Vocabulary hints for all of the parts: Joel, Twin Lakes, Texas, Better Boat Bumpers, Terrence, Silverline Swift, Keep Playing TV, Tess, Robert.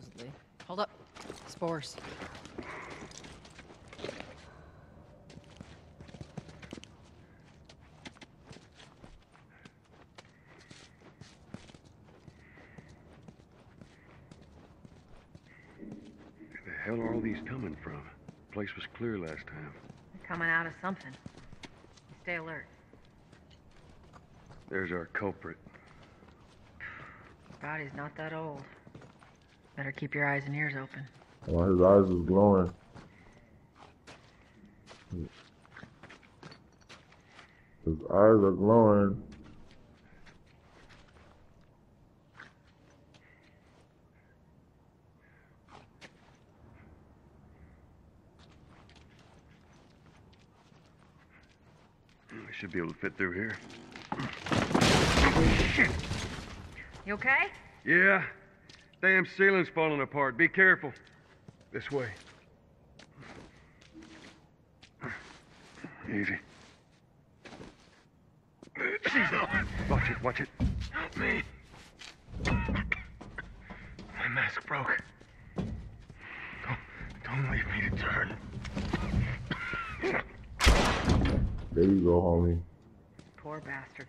supposedly. Hold up. Spores. Where the hell are all these coming from? The place was clear last time. They're coming out of something. Stay alert. There's our culprit. His body's not that old. Better keep your eyes and ears open. Well, his eyes was glowing. His eyes are glowing. Should be able to fit through here. Shit. You okay? Yeah. Damn ceiling's falling apart. Be careful. This way. Easy. Watch it, watch it. Help me. My mask broke. Don't leave me to turn. There you go, homie. Poor bastard.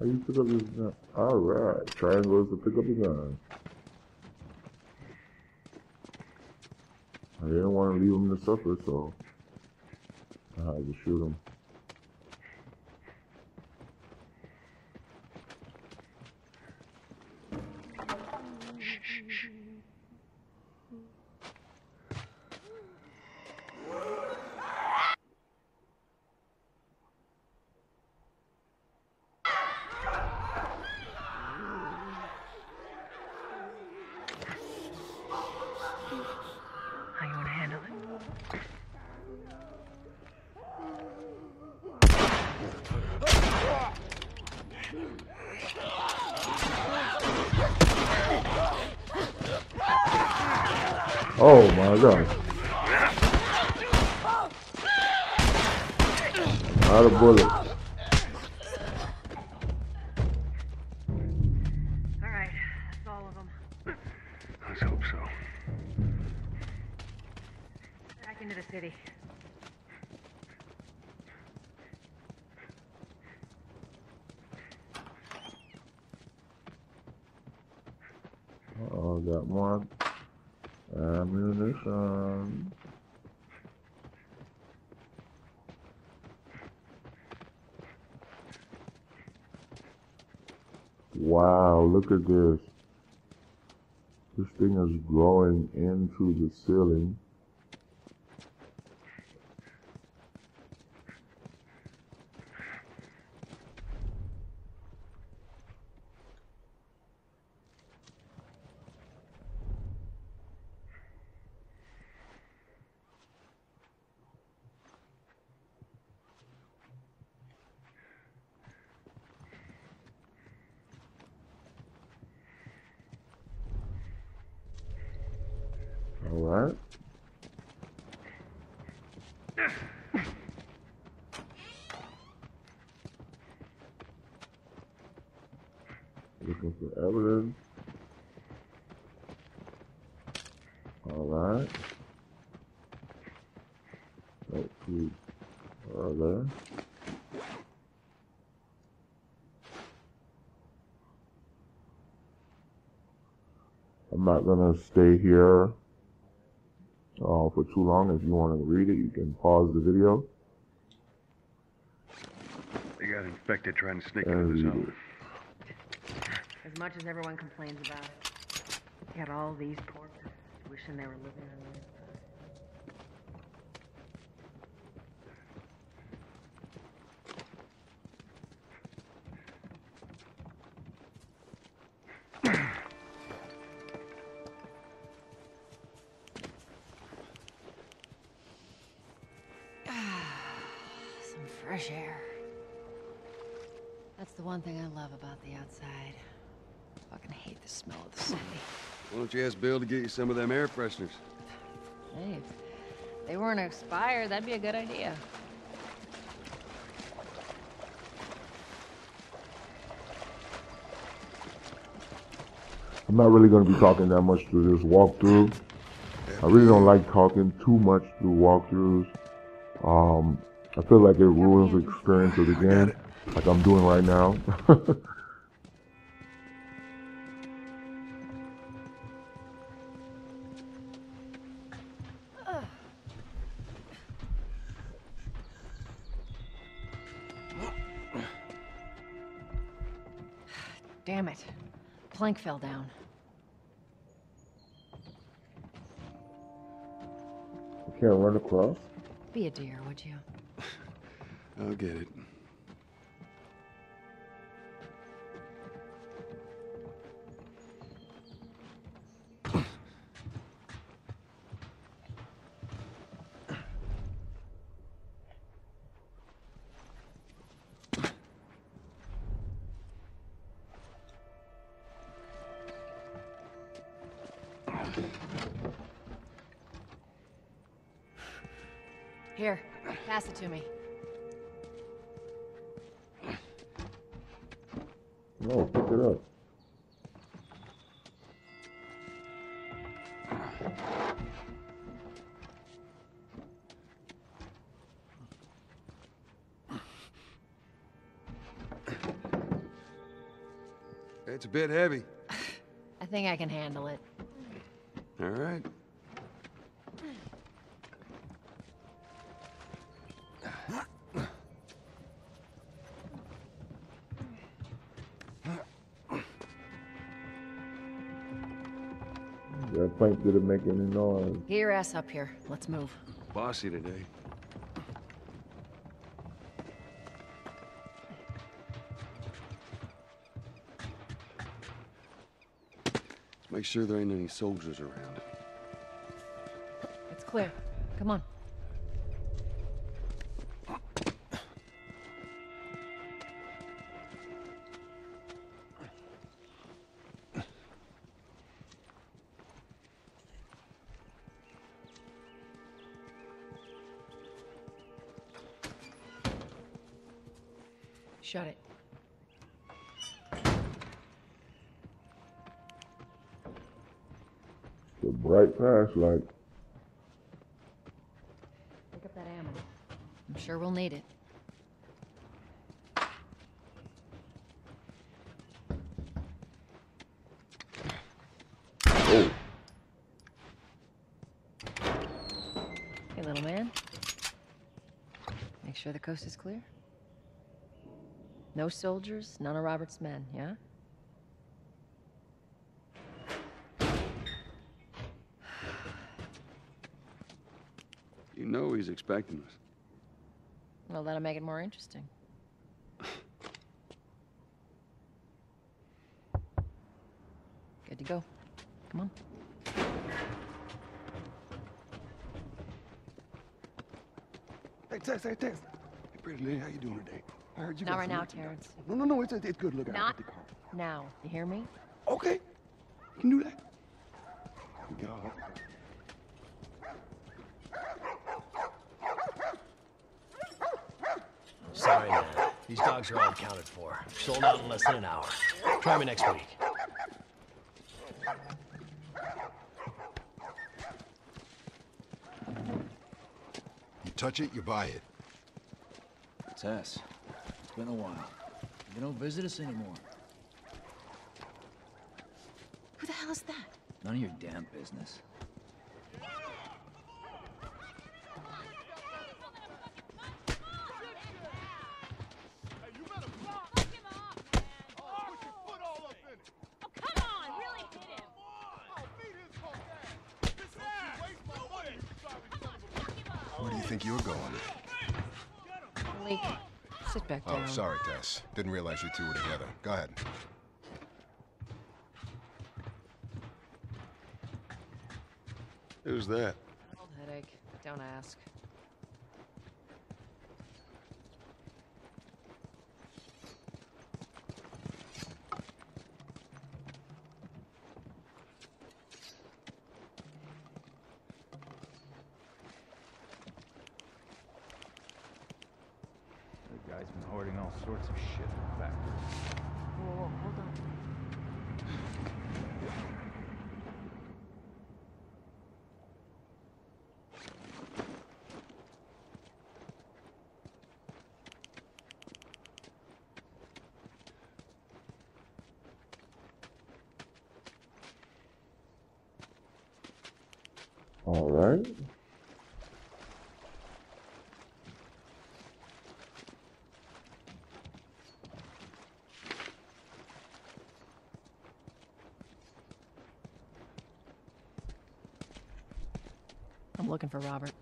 How you pick up this gun? Alright, triangle is to pick up the gun. I didn't want to leave him to suffer, so I had to shoot him. Oh my God! Out of bullets. All right, that's all of them. Let's hope so. Back into the city. Uh-oh, got more. Ammunition. Wow, look at this. This thing is growing into the ceiling. Alright. Looking for evidence. Alright. Let's see. Alright. I'm not gonna stay here for too long. If you want to read it, you can pause the video. They got infected trying to sneak into the zone. As much as everyone complains about it, you got all these poor people wishing they were living in it. Fresh air. That's the one thing I love about the outside. I fucking hate the smell of the city. Why don't you ask Bill to get you some of them air fresheners? Hey, if they weren't expired, that'd be a good idea. I'm not really going to be talking that much through this walkthrough. I really don't like talking too much through walkthroughs. I feel like it ruins the experience of the game, like I'm doing right now. Damn it. Plank fell down. You can't run across? Be a dear, would you? I'll get it. Here, pass it to me. No, pick it up. It's a bit heavy. I think I can handle it. All right. That plank didn't make any noise. Get your ass up here. Let's move. Bossy today. Let's make sure there ain't any soldiers around. It's clear. Come on. Shut it. It's a bright flashlight. Pick up that ammo. I'm sure we'll need it. Oh. Hey, little man. Make sure the coast is clear. No soldiers, none of Robert's men, yeah? You know he's expecting us. Well, that'll make it more interesting. Good to go. Come on. Hey, Tess, Hey, pretty lady, how you doing today? I heard you. Not right now, Terrence. No, it's good. Look, not now. You hear me? Okay. You can do that. Go. Sorry, man. These dogs are all accounted for. Sold out in less than an hour. Try me next week. You touch it, you buy it. Tess. It's been a while. You don't visit us anymore. Who the hell is that? None of your damn business. Where do you think you're going? Lake. Sit back down. Oh, sorry, Tess. Didn't realize you two were together. Go ahead. Who's that? Old headache. Don't ask. Guy's been hoarding all sorts of shit in the back. Whoa, hold on. All right. I'm looking for Robert.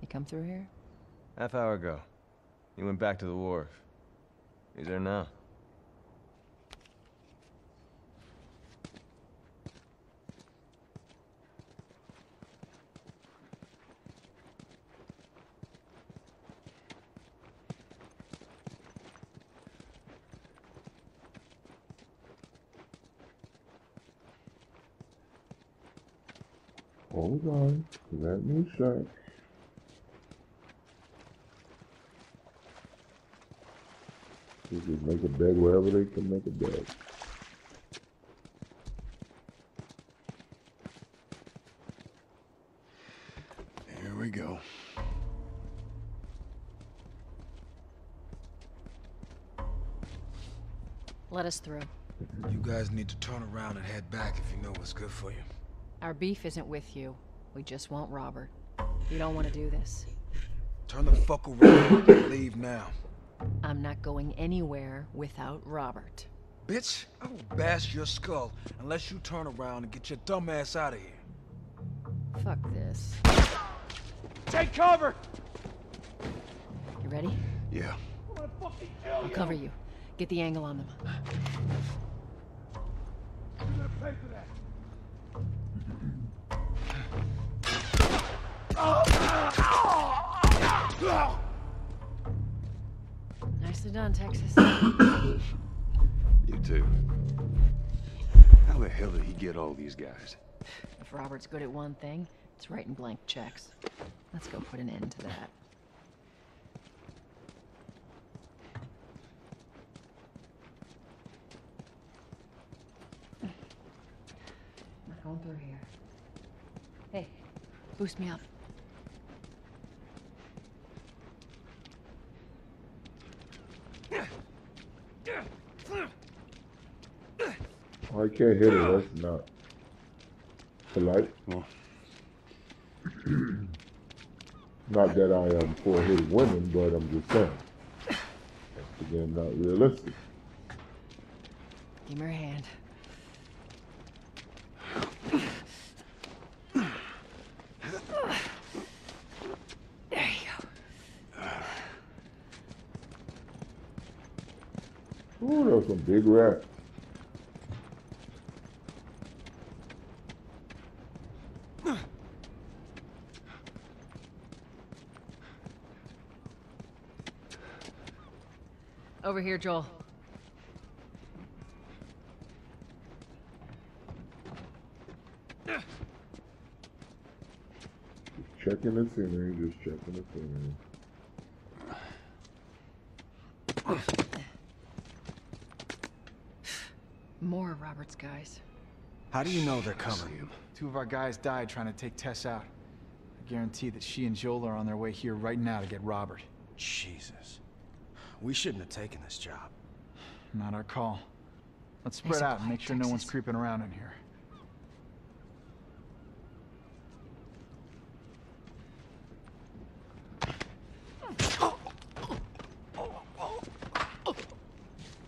He come through here? Half hour ago. He went back to the wharf. He's there now. Hold on, let me check. They can make a bed wherever they can make a bed. Here we go. Let us through. You guys need to turn around and head back if you know what's good for you. Our beef isn't with you. We just want Robert. You don't want to do this. Turn the fuck around and leave now. I'm not going anywhere without Robert. Bitch, I will bash your skull unless you turn around and get your dumb ass out of here. Fuck this. Take cover! You ready? Yeah. I'll cover you. Get the angle on them. You're gonna pay for that. Nicely done, Texas. You too. How the hell did he get all these guys? If Robert's good at one thing, it's writing blank checks. Let's go put an end to that. Not going through here. Hey, boost me up. I can't hit it, that's not the light. No. Not that I am for hitting women, but I'm just saying. That's again not realistic. Give me your hand. Ooh, that was some big rat. Over here, Joel. Just checking the scenery, just checking the scenery. More Robert's guys. How do you know they're coming? Two of our guys died trying to take Tess out. I guarantee that she and Joel are on their way here right now to get Robert. Jesus. We shouldn't have taken this job. Not our call. Let's spread out and make sure no one's creeping around in here.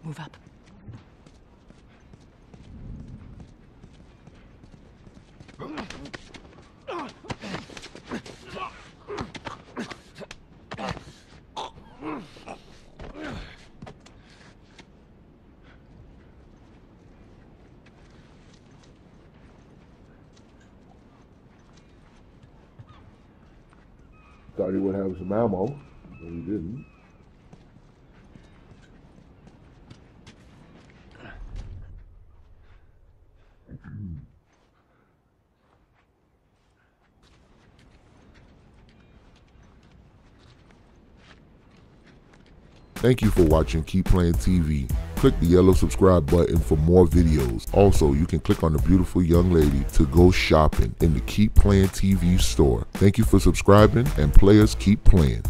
Move up. Thought he would have some ammo, but he didn't. Thank you for watching Keep Playing TV. Click the yellow subscribe button for more videos. Also, you can click on the beautiful young lady to go shopping in the Keep Playing TV store. Thank you for subscribing, and players, keep playing.